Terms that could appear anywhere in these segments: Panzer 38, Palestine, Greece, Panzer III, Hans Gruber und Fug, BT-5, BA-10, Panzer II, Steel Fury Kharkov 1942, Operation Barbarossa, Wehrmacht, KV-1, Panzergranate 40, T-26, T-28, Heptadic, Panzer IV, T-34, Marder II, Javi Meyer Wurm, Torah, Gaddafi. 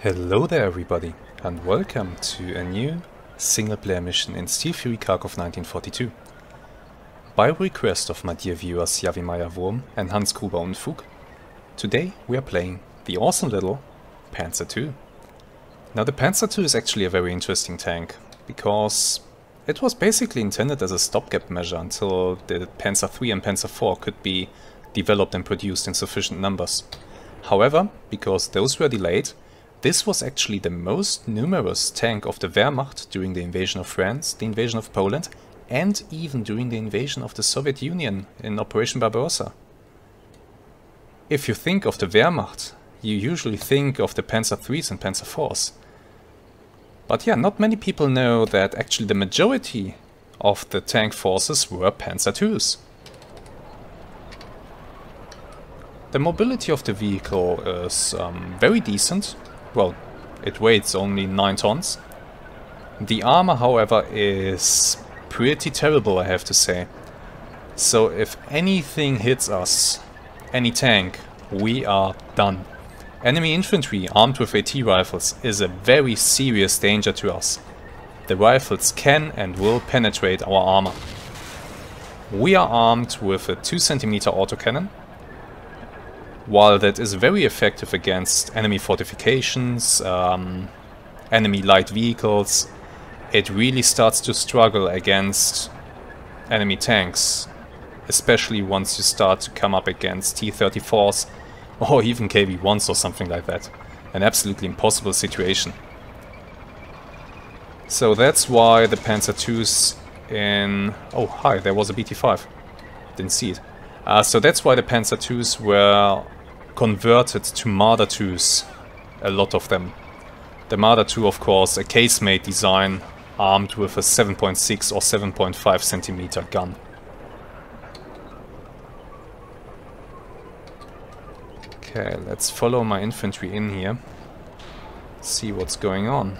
Hello there everybody, and welcome to a new single player mission in Steel Fury Kharkov 1942. By request of my dear viewers Javi Meyer Wurm and Hans Gruber und Fug, today we are playing the awesome little Panzer II. Now the Panzer II is actually a very interesting tank, because it was basically intended as a stopgap measure until the Panzer III and Panzer IV could be developed and produced in sufficient numbers. However, because those were delayed, this was actually the most numerous tank of the Wehrmacht during the invasion of France, the invasion of Poland, and even during the invasion of the Soviet Union in Operation Barbarossa. If you think of the Wehrmacht, you usually think of the Panzer IIIs and Panzer IVs. But yeah, not many people know that actually the majority of the tank forces were Panzer IIs. The mobility of the vehicle is very decent. Well, it weighs only 9 tons. The armor, however, is pretty terrible, I have to say. So if anything hits us, any tank, we are done. Enemy infantry armed with AT rifles is a very serious danger to us. The rifles can and will penetrate our armor. We are armed with a 2 cm autocannon. While that is very effective against enemy fortifications, enemy light vehicles, it really starts to struggle against enemy tanks. Especially once you start to come up against T-34s or even KV-1s or something like that. An absolutely impossible situation. So that's why the Panzer IIs in... Oh, hi, there was a BT-5. Didn't see it. So that's why the Panzer IIs were converted to Marder IIs, a lot of them. The Marder II, of course, a casemate design armed with a 7.6 or 7.5 centimeter gun. Okay, let's follow my infantry in here, see what's going on.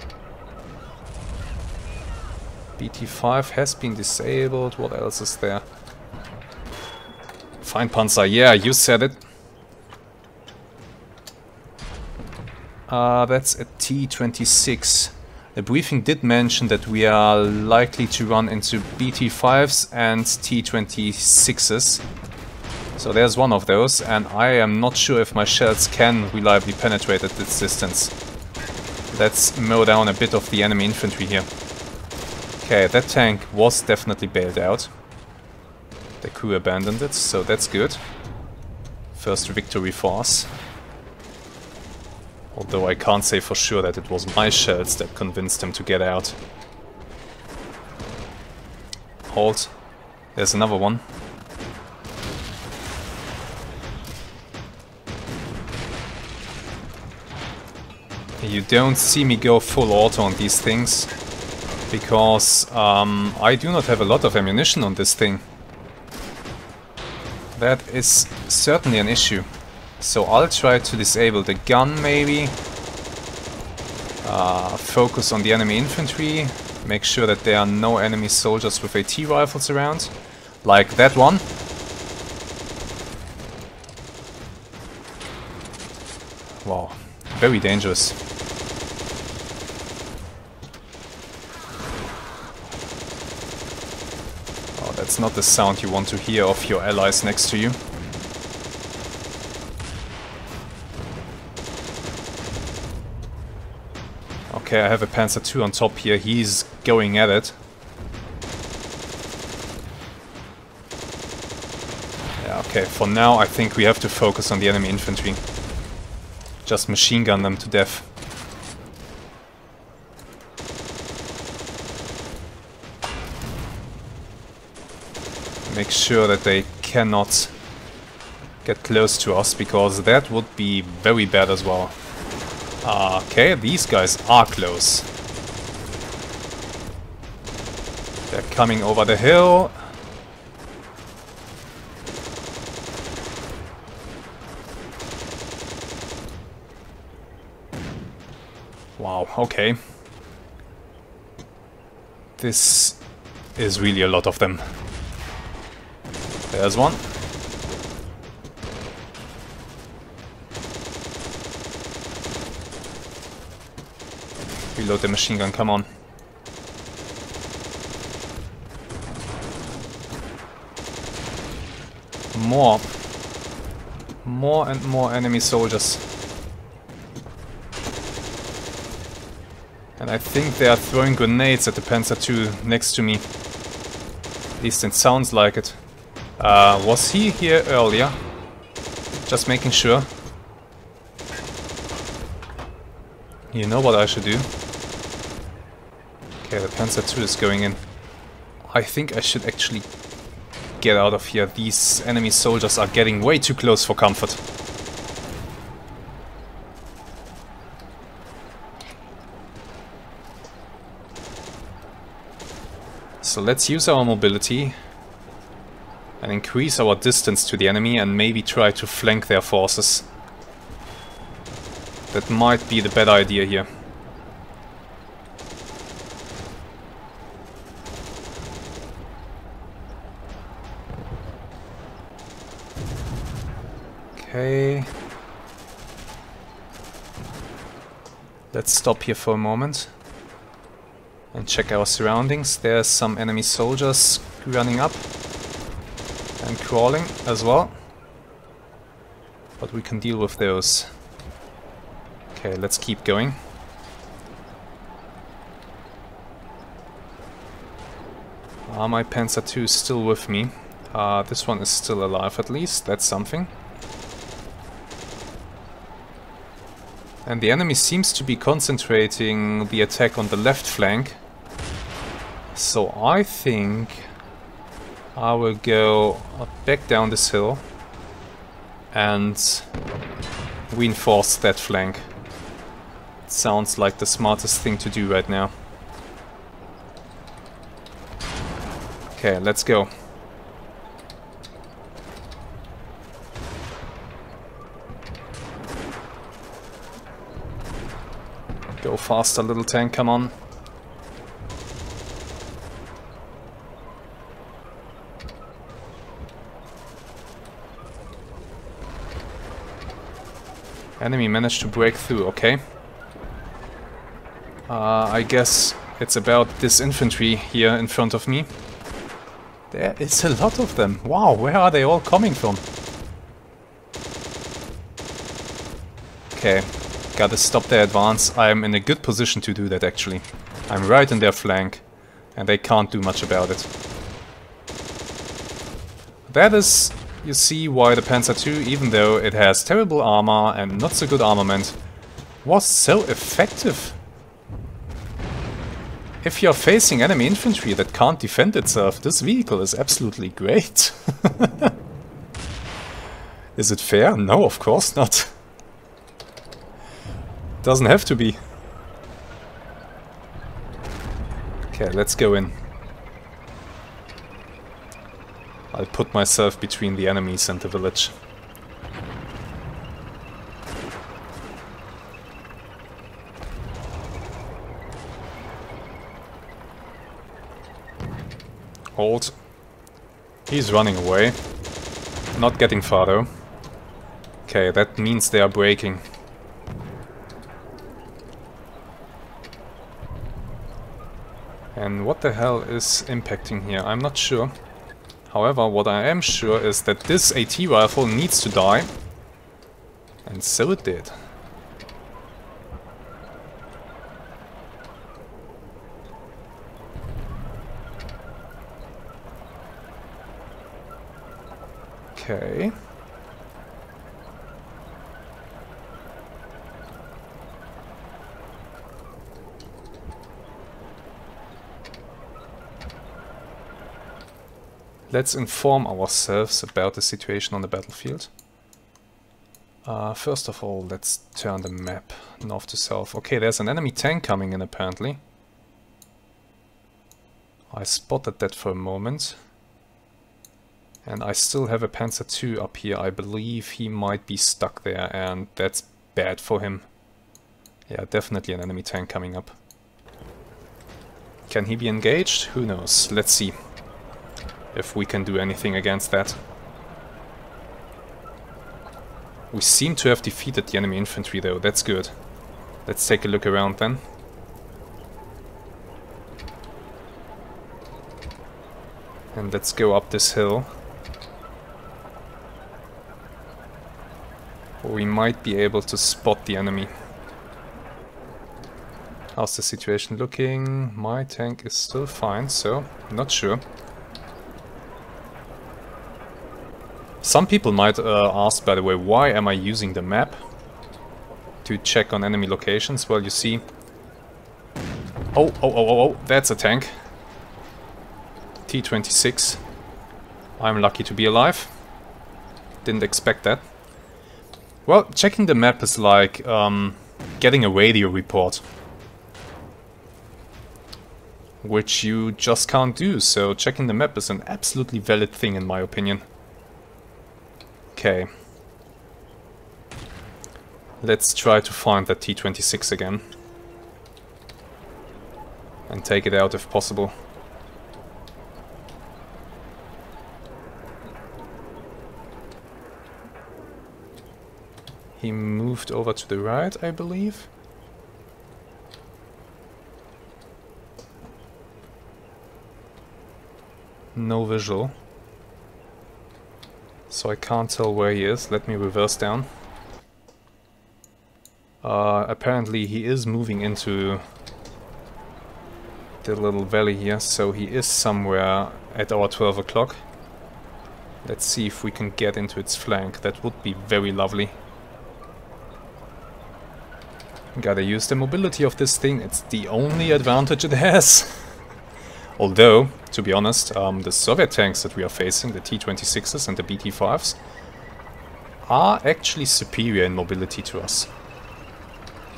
BT-5 has been disabled, what else is there? Fine Panzer, yeah, you said it. That's a T-26. The briefing did mention that we are likely to run into BT-5s and T-26s. So there's one of those, and I am not sure if my shells can reliably penetrate at this distance. Let's mow down a bit of the enemy infantry here. Okay, that tank was definitely bailed out. The crew abandoned it, so that's good. First victory for us. Although I can't say for sure that it was my shells that convinced him to get out. Halt. There's another one. You don't see me go full auto on these things, because I do not have a lot of ammunition on this thing. That is certainly an issue. So I'll try to disable the gun, maybe. Focus on the enemy infantry. Make sure that there are no enemy soldiers with AT rifles around. Like that one. Wow, very dangerous. Oh, that's not the sound you want to hear of your allies next to you. Okay, I have a Panzer II on top here. He's going at it. Yeah, okay, for now I think we have to focus on the enemy infantry. Just machine gun them to death. Make sure that they cannot get close to us, because that would be very bad as well. Okay, these guys are close. They're coming over the hill. Wow, okay. This is really a lot of them. There's one. Reload the machine gun, come on. More. More and more enemy soldiers. And I think they are throwing grenades at the Panzer II next to me. At least it sounds like it. Was he here earlier? Just making sure. You know what I should do? Okay, the Panzer II is going in. I think I should actually get out of here. These enemy soldiers are getting way too close for comfort. So let's use our mobility and increase our distance to the enemy and maybe try to flank their forces. That might be the better idea here. Okay. Let's stop here for a moment and check our surroundings. There's some enemy soldiers running up and crawling as well, but we can deal with those. Okay, let's keep going. Are my Panzer II still with me? This one is still alive at least, that's something. And the enemy seems to be concentrating the attack on the left flank. So I think I will go back down this hill and reinforce that flank. It sounds like the smartest thing to do right now. Okay, let's go. Go faster, little tank, come on. Enemy managed to break through, okay. I guess it's about this infantry here in front of me. There is a lot of them. Wow, where are they all coming from? Okay, gotta stop their advance. I'm in a good position to do that actually. I'm right in their flank and they can't do much about it. That is... You see why the Panzer II, even though it has terrible armor and not so good armament, was so effective. If you're facing enemy infantry that can't defend itself, this vehicle is absolutely great. Is it fair? No, of course not. Doesn't have to be. Okay, let's go in. I'll put myself between the enemies and the village. Hold. He's running away. Not getting far though. Okay, that means they are breaking. And what the hell is impacting here? I'm not sure. However, what I am sure is that this AT rifle needs to die. And so it did. Okay. Let's inform ourselves about the situation on the battlefield. First of all, let's turn the map north to south. Okay, there's an enemy tank coming in apparently. I spotted that for a moment. And I still have a Panzer II up here. I believe he might be stuck there and that's bad for him. Yeah, definitely an enemy tank coming up. Can he be engaged? Who knows? Let's see if we can do anything against that. We seem to have defeated the enemy infantry though, that's good. Let's take a look around then. and let's go up this hill. We might be able to spot the enemy. How's the situation looking? My tank is still fine, so not sure. Some people might ask, by the way, why am I using the map to check on enemy locations? Well, you see... Oh, that's a tank. T-26. I'm lucky to be alive. Didn't expect that. Well, checking the map is like getting a radio report, which you just can't do, so checking the map is an absolutely valid thing in my opinion. Okay. Let's try to find that T-26 again. And take it out if possible. He moved over to the right, I believe. No visual. So I can't tell where he is. Let me reverse down. Apparently he is moving into the little valley here, so he is somewhere at our 12 o'clock. Let's see if we can get into its flank. That would be very lovely. Gotta use the mobility of this thing. It's the only advantage it has. Although, to be honest, the Soviet tanks that we are facing, the T-26s and the BT-5s, are actually superior in mobility to us.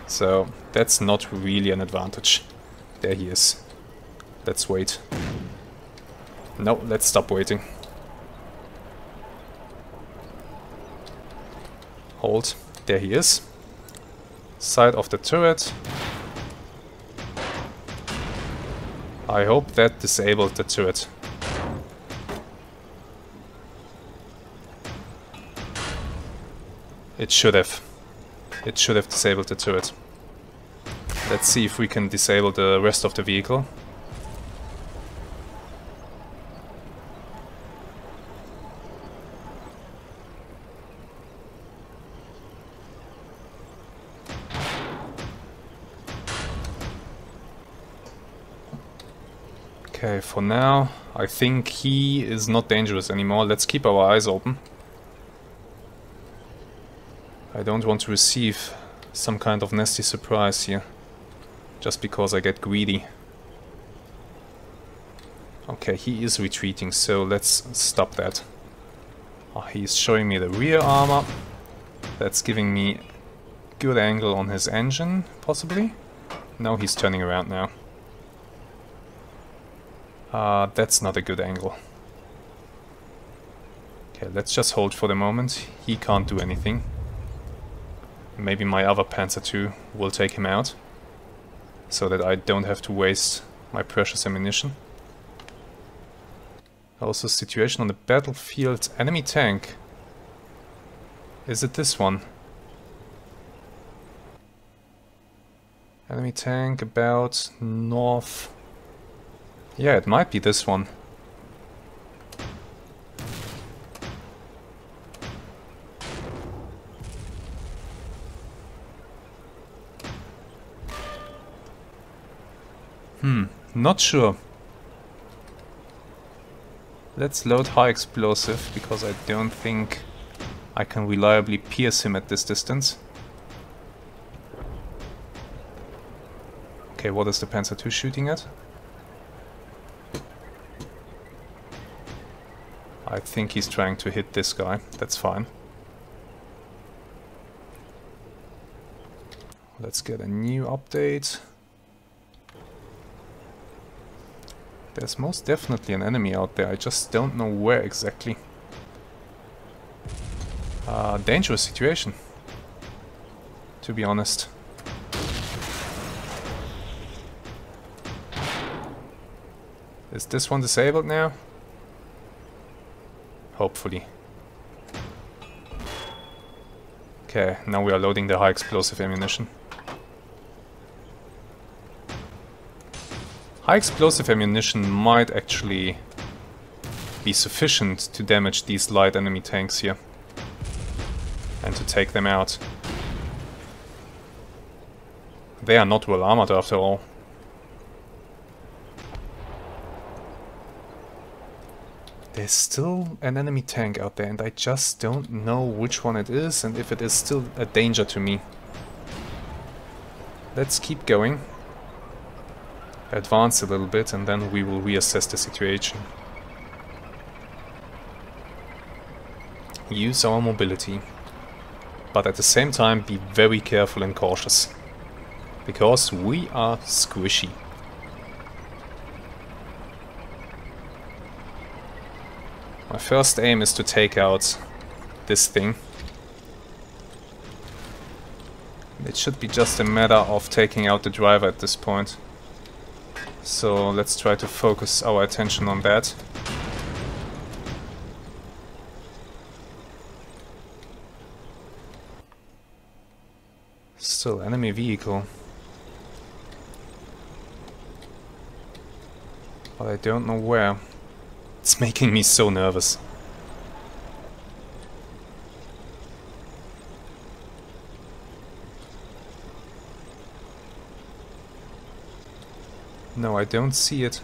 So, that's not really an advantage. There he is. Let's wait. No, let's stop waiting. Hold. There he is. Side of the turret. I hope that disabled the turret. It should have. It should have disabled the turret. Let's see if we can disable the rest of the vehicle. Okay, for now, I think he is not dangerous anymore. Let's keep our eyes open. I don't want to receive some kind of nasty surprise here, just because I get greedy. Okay, he is retreating, so let's stop that. Oh, he's showing me the rear armor. That's giving me good angle on his engine, possibly. No, he's turning around now. That's not a good angle. Okay, let's just hold for the moment. He can't do anything. Maybe my other Panzer II will take him out, so that I don't have to waste my precious ammunition. Also, situation on the battlefield. Enemy tank. Is it this one? Enemy tank about north... Yeah, it might be this one. Not sure. Let's load high explosive, because I don't think I can reliably pierce him at this distance. Okay, what is the Panzer II shooting at? I think he's trying to hit this guy. That's fine. Let's get a new update. There's most definitely an enemy out there. I just don't know where exactly. Dangerous situation, to be honest. Is this one disabled now? Hopefully. Okay, now we are loading the high explosive ammunition. High explosive ammunition might actually be sufficient to damage these light enemy tanks here and to take them out. They are not well armored after all. There's still an enemy tank out there and I just don't know which one it is and if it is still a danger to me. Let's keep going. Advance a little bit and then we will reassess the situation. Use our mobility. But at the same time be very careful and cautious. Because we are squishy. My first aim is to take out this thing. It should be just a matter of taking out the driver at this point. So let's try to focus our attention on that. Still enemy vehicle. But I don't know where. It's making me so nervous. No, I don't see it.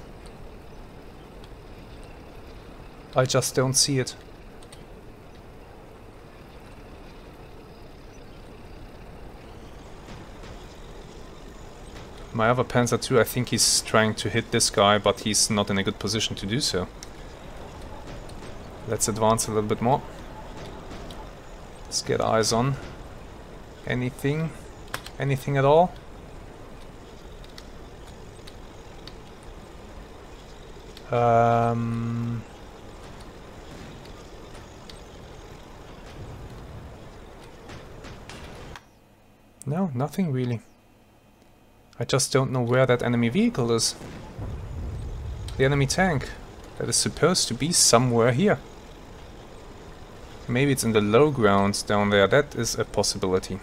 I just don't see it. My other Panzer II, I think he's trying to hit this guy, but he's not in a good position to do so. Let's advance a little bit more. Let's get eyes on. Anything? Anything at all? No, nothing really. I just don't know where that enemy vehicle is. The enemy tank. That is supposed to be somewhere here. Maybe it's in the low ground down there. That is a possibility.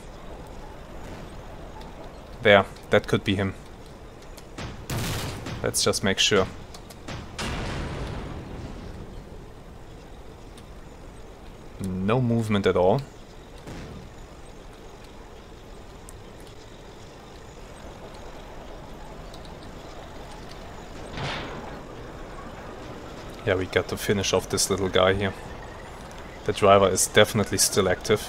There, that could be him. Let's just make sure. No movement at all. Yeah, we got to finish off this little guy here. The driver is definitely still active.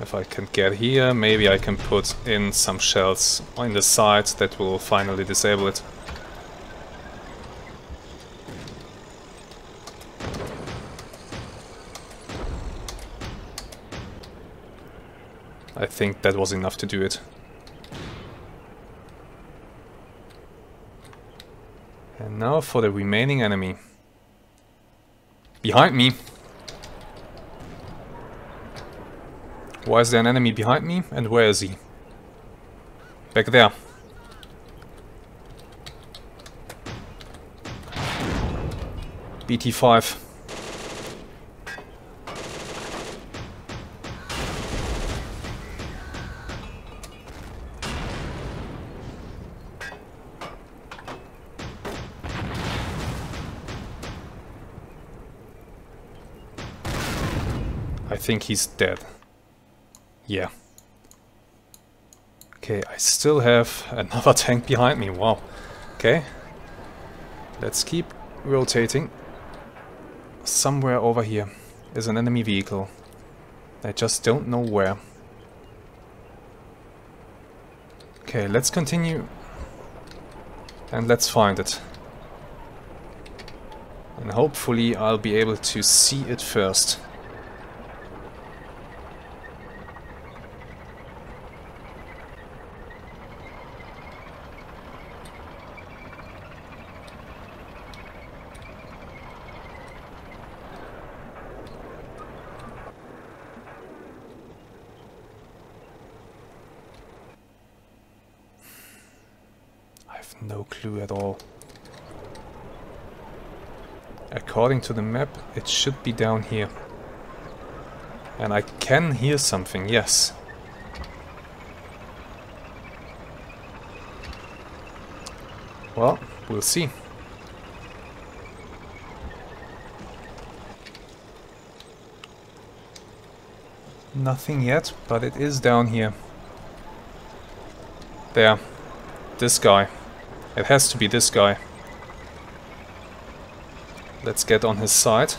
If I can get here, maybe I can put in some shells on the side that will finally disable it. I think that was enough to do it. And now for the remaining enemy. Behind me! Why is there an enemy behind me? And where is he? Back there. BT-5. I think he's dead. Yeah. Okay, I still have another tank behind me, wow. Okay. Let's keep rotating. Somewhere over here is an enemy vehicle. I just don't know where. Okay, let's continue. And let's find it. And hopefully I'll be able to see it first. No clue at all. According to the map, it should be down here. And I can hear something, yes. Well, we'll see. Nothing yet, but it is down here. There. This guy. It has to be this guy. Let's get on his side.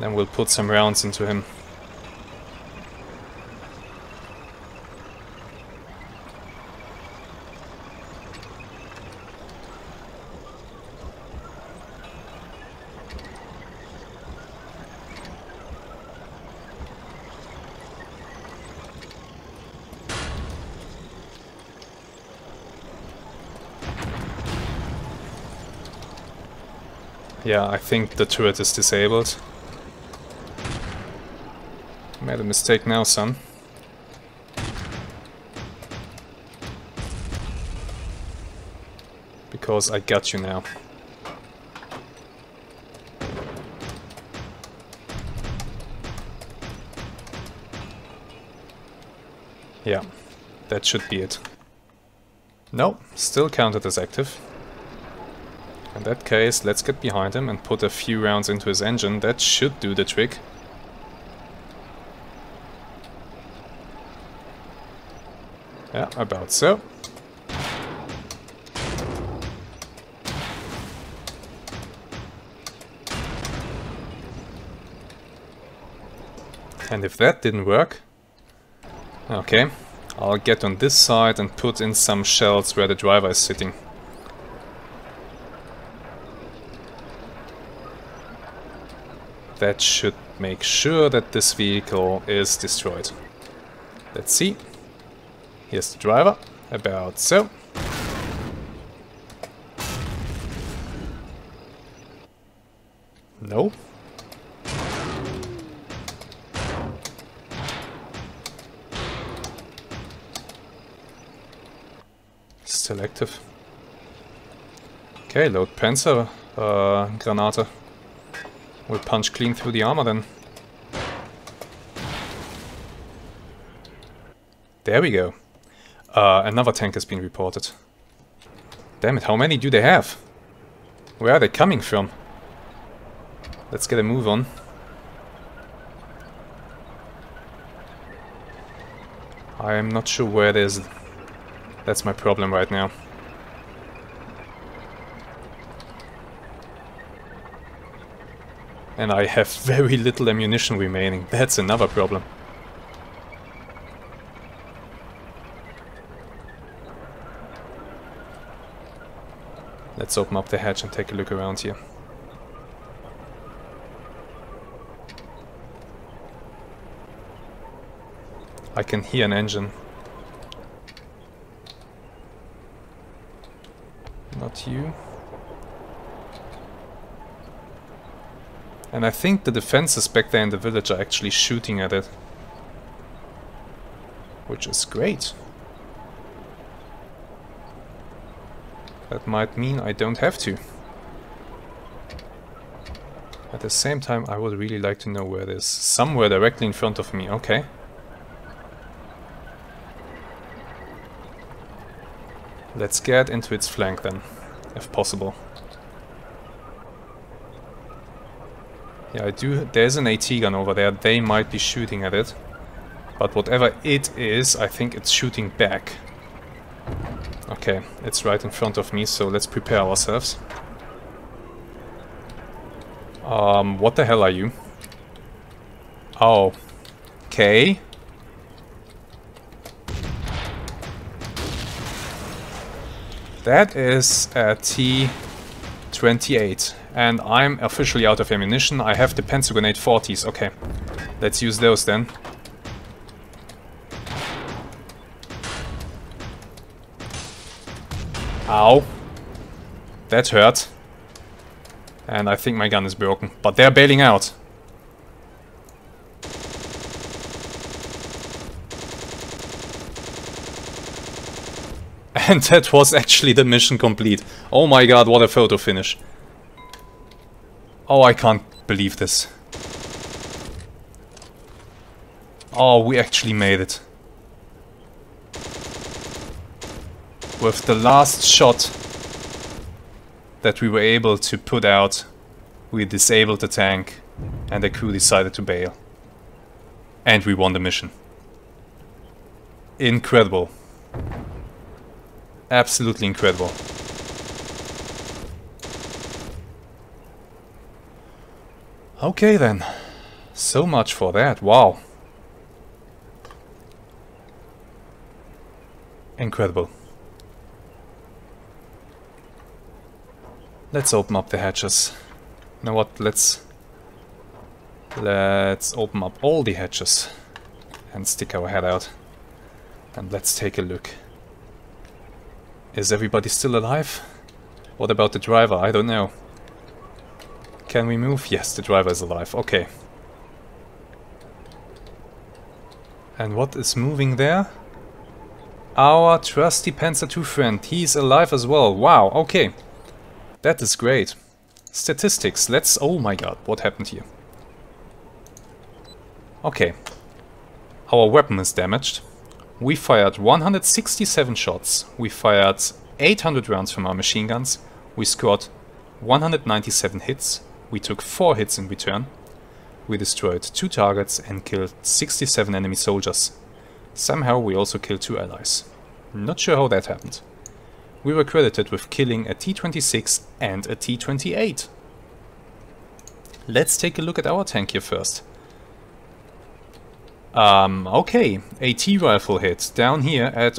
Then we'll put some rounds into him. Yeah, I think the turret is disabled. Made a mistake now, son. Because I got you now. Yeah, that should be it. No, still counted as active. In that case, let's get behind him and put a few rounds into his engine. That should do the trick. Yeah, about so. And if that didn't work... Okay, I'll get on this side and put in some shells where the driver is sitting. That should make sure that this vehicle is destroyed. Let's see. Here's the driver. About so. No. Still active. Okay, load Panzer Granate. We'll punch clean through the armor then. There we go. Another tank has been reported. Damn it, how many do they have? Where are they coming from? Let's get a move on. I am not sure where it is. That's my problem right now. And I have very little ammunition remaining. That's another problem. Let's open up the hatch and take a look around here. I can hear an engine. Not you. And I think the defenses back there in the village are actually shooting at it. Which is great. That might mean I don't have to. At the same time, I would really like to know where it is. Somewhere directly in front of me, okay. Let's get into its flank then, if possible. Yeah, I do. There's an AT gun over there. They might be shooting at it. But whatever it is, I think it's shooting back. Okay, it's right in front of me, so let's prepare ourselves. What the hell are you? Oh. Okay. That is a T-28. And I'm officially out of ammunition. I have the Panzergranate 40s. Okay, let's use those then. Ow. That hurt. And I think my gun is broken. But they're bailing out. And that was actually the mission complete. Oh my god, what a photo finish. Oh, I can't believe this. Oh, we actually made it. With the last shot that we were able to put out, we disabled the tank, and the crew decided to bail. And we won the mission. Incredible. Absolutely incredible. Okay then, so much for that, wow. Incredible. Let's open up the hatches. You know what, let's open up all the hatches and stick our head out. And let's take a look. Is everybody still alive? What about the driver? I don't know. Can we move? Yes, the driver is alive. Okay. And what is moving there? Our trusty Panzer II friend. He's alive as well. Wow, okay. That is great. Statistics. Let's... Oh my god, what happened here? Okay. Our weapon is damaged. We fired 167 shots. We fired 800 rounds from our machine guns. We scored 197 hits. We took 4 hits in return. We destroyed 2 targets and killed 67 enemy soldiers. Somehow we also killed 2 allies. Not sure how that happened. We were credited with killing a T-26 and a T-28. Let's take a look at our tank here first. Okay, a T-rifle hit down here at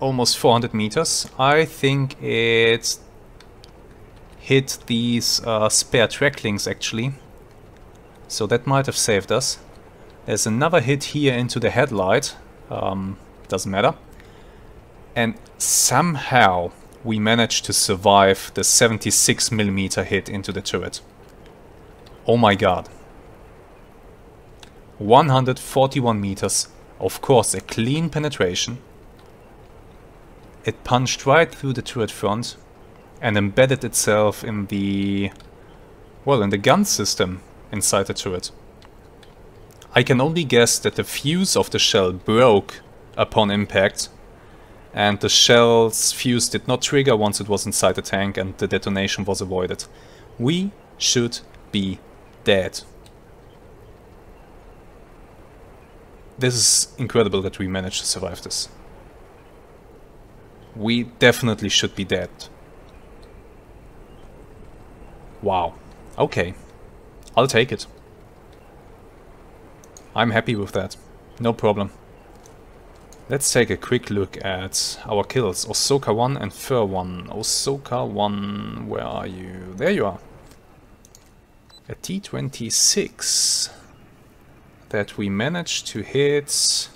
almost 400 meters. I think it hit these spare tracklings actually. So that might have saved us. There's another hit here into the headlight. Doesn't matter. And somehow we managed to survive the 76mm hit into the turret. Oh my god. 141 meters. Of course, a clean penetration. It punched right through the turret front and embedded itself in the... well, in the gun system inside the turret. I can only guess that the fuse of the shell broke upon impact, and the shell's fuse did not trigger once it was inside the tank, and the detonation was avoided. We should be dead. This is incredible that we managed to survive this. We definitely should be dead. Wow. Okay. I'll take it. I'm happy with that. No problem. Let's take a quick look at our kills. Osaka 1 and Fur 1. Osaka 1, where are you? There you are. A T-26 that we managed to hit.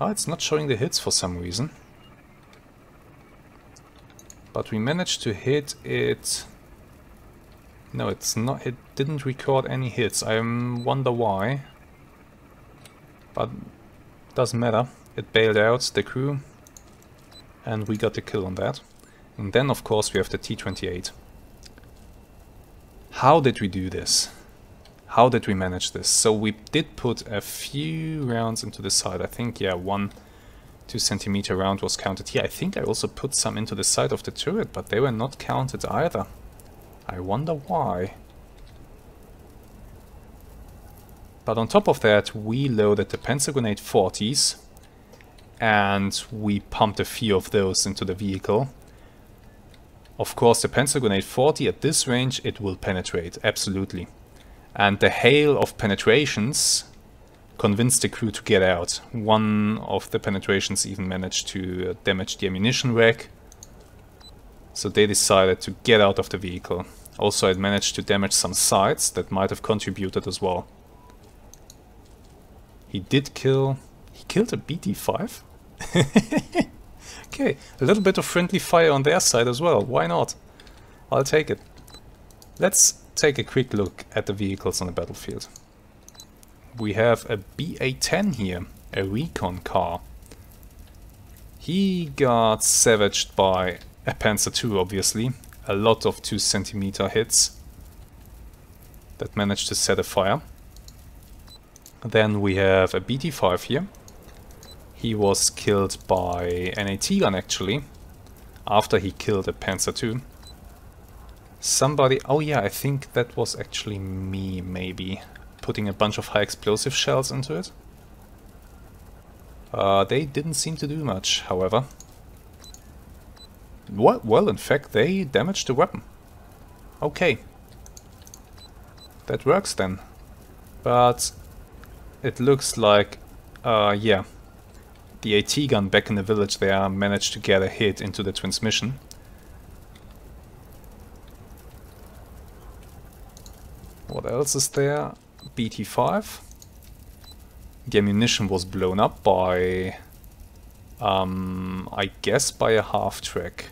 Ah, it's not showing the hits for some reason. But we managed to hit it. No, it's not. It didn't record any hits. I wonder why. But doesn't matter. It bailed out the crew, and we got the kill on that. And then, of course, we have the T-28. How did we do this? How did we manage this? So we did put a few rounds into the side. I think, yeah, 1 2-centimeter round was counted here. I think I also put some into the side of the turret, but they were not counted either. I wonder why. But on top of that, we loaded the Panzergranate 40s, and we pumped a few of those into the vehicle. Of course, the Panzergranate 40 at this range, it will penetrate, absolutely. And the hail of penetrations convinced the crew to get out. One of the penetrations even managed to damage the ammunition rack, so they decided to get out of the vehicle. Also, it managed to damage some sides that might have contributed as well. He did kill... he killed a BT-5? Okay, a little bit of friendly fire on their side as well. Why not? I'll take it. Let's take a quick look at the vehicles on the battlefield. We have a BA-10 here, a recon car. He got savaged by a Panzer II, obviously. A lot of 2-centimeter hits that managed to set a fire. Then we have a BT-5 here. He was killed by an AT gun, actually, after he killed a Panzer II. Somebody... Oh yeah, I think that was actually me, maybe. Putting a bunch of high explosive shells into it. They didn't seem to do much, however. What? Well, in fact, they damaged the weapon. Okay. That works then. But it looks like... yeah. The AT gun back in the village there managed to get a hit into the transmission. What else is there? BT-5. The ammunition was blown up by... I guess by a half-track.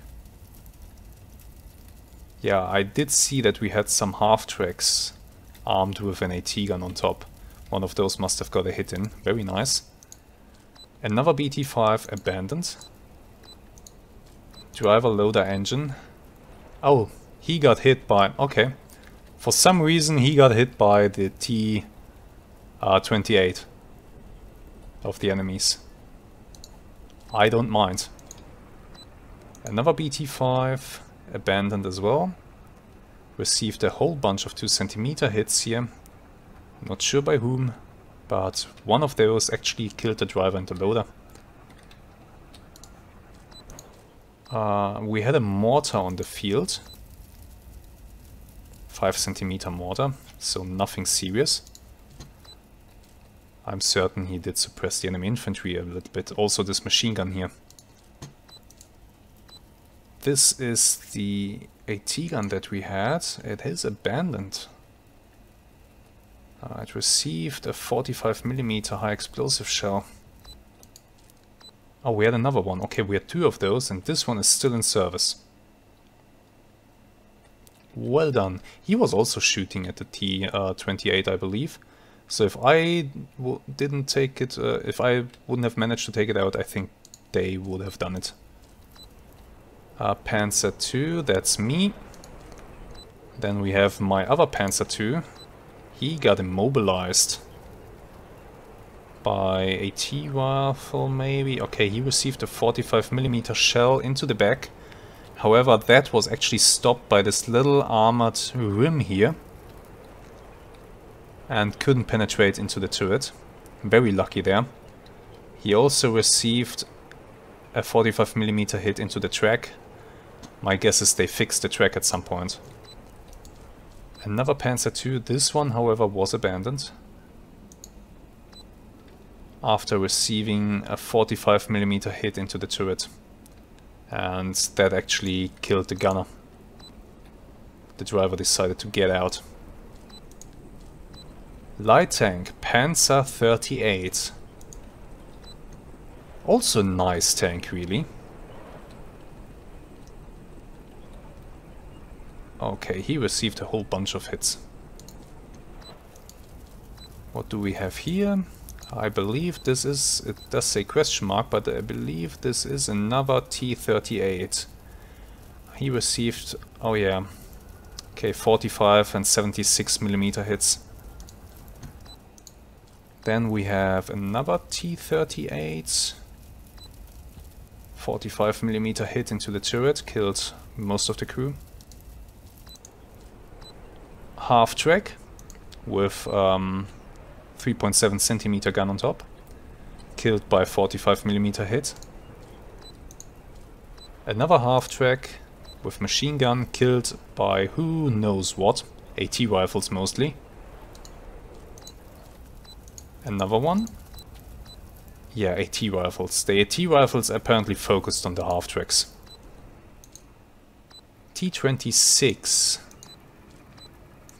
Yeah, I did see that we had some half-tracks armed with an AT gun on top. One of those must have got a hit in. Very nice. Another BT-5 abandoned. Driver loader engine. Oh, he got hit by... Okay. For some reason he got hit by the T-28 of the enemies. I don't mind. Another BT-5 abandoned as well. Received a whole bunch of 2 cm hits here. Not sure by whom, but one of those actually killed the driver and the loader. We had a mortar on the field. 5 cm mortar, so nothing serious. I'm certain he did suppress the enemy infantry a little bit. Also this machine gun here. This is the AT gun that we had. It is abandoned. It received a 45 mm high explosive shell. Oh, we had another one. Okay, we had two of those and this one is still in service. Well done. He was also shooting at the T-28, I believe. So if I didn't take it, if I wouldn't have managed to take it out, I think they would have done it. Panzer II, that's me. Then we have my other Panzer II. He got immobilized by a T-rifle, maybe. Okay, he received a 45 mm shell into the back. However, that was actually stopped by this little armored rim here and couldn't penetrate into the turret. Very lucky there. He also received a 45 mm hit into the track. My guess is they fixed the track at some point. Another Panzer II. This one, however, was abandoned after receiving a 45 mm hit into the turret. And that actually killed the gunner. The driver decided to get out. Light tank, Panzer 38. Also nice tank, really. Okay, he received a whole bunch of hits. What do we have here? I believe this is, it does say question mark, but I believe this is another T-38. He received, oh yeah, okay, 45 and 76 mm hits. Then we have another T-38. 45 mm hit into the turret, killed most of the crew. Half track with 3.7 cm gun on top, killed by 45 mm hit. Another half track with machine gun, killed by who knows what, AT rifles mostly. Another one. Yeah, AT rifles. The AT rifles apparently focused on the half tracks. T-26.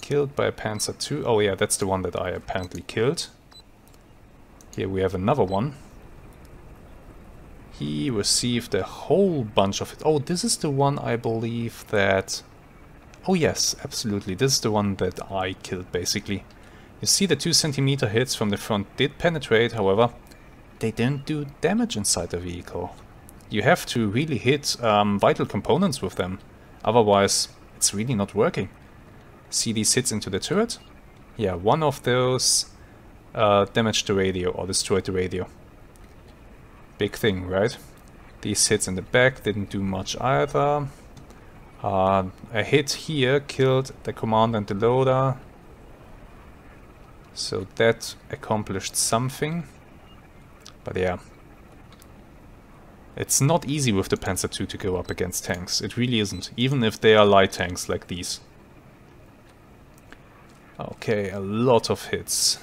Killed by a Panzer II. Oh yeah, that's the one that I apparently killed. Here we have another one. He received a whole bunch of it. Oh, this is the one I believe that... Oh yes, absolutely. This is the one that I killed, basically. You see the 2 cm hits from the front did penetrate, however, they didn't do damage inside the vehicle. You have to really hit vital components with them. Otherwise, it's really not working. See these hits into the turret? Yeah, one of those damaged the radio or destroyed the radio. Big thing, right? These hits in the back didn't do much either. A hit here killed the commander and the loader. So that accomplished something. But yeah. It's not easy with the Panzer II to go up against tanks. It really isn't. Even if they are light tanks like these. Okay, a lot of hits.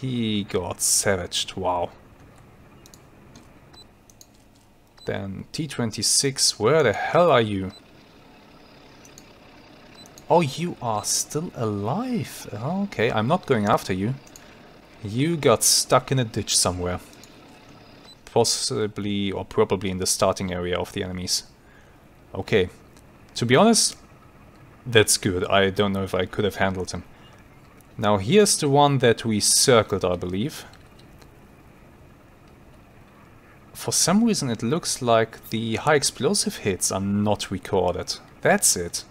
He got savaged. Wow. Then T-26, where the hell are you? Oh, you are still alive. Okay, I'm not going after you. You got stuck in a ditch somewhere. Possibly or probably in the starting area of the enemies. Okay. To be honest, that's good. I don't know if I could have handled him. Now here's the one that we circled, I believe. For some reason it looks like the high explosive hits are not recorded. That's it.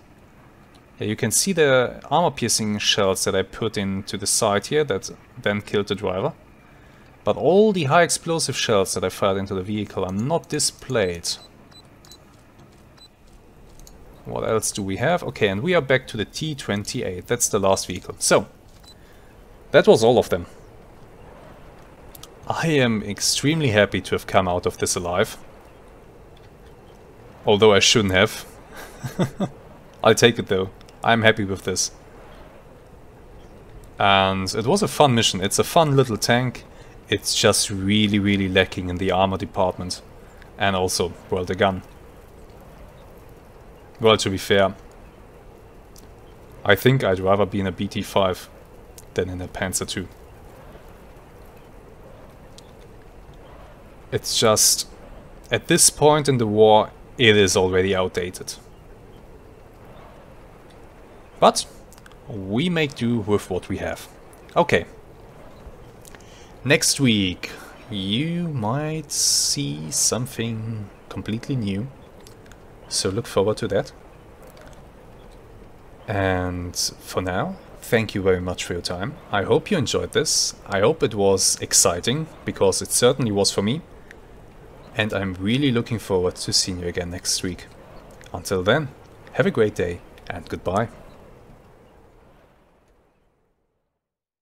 Yeah, you can see the armor-piercing shells that I put into the side here that then killed the driver. But all the high explosive shells that I fired into the vehicle are not displayed. What else do we have? Okay, and we are back to the T-28. That's the last vehicle. So, that was all of them. I am extremely happy to have come out of this alive. Although I shouldn't have. I'll take it though. I'm happy with this. And it was a fun mission. It's a fun little tank. It's just really, really lacking in the armor department. And also, well, the gun. Well, to be fair, I think I'd rather be in a BT-5 than in a Panzer II. It's just, at this point in the war, it is already outdated. But we make do with what we have. Okay. Next week, you might see something completely new. So look forward to that. And for now, thank you very much for your time. I hope you enjoyed this. I hope it was exciting, because it certainly was for me. And I'm really looking forward to seeing you again next week. Until then, have a great day and goodbye.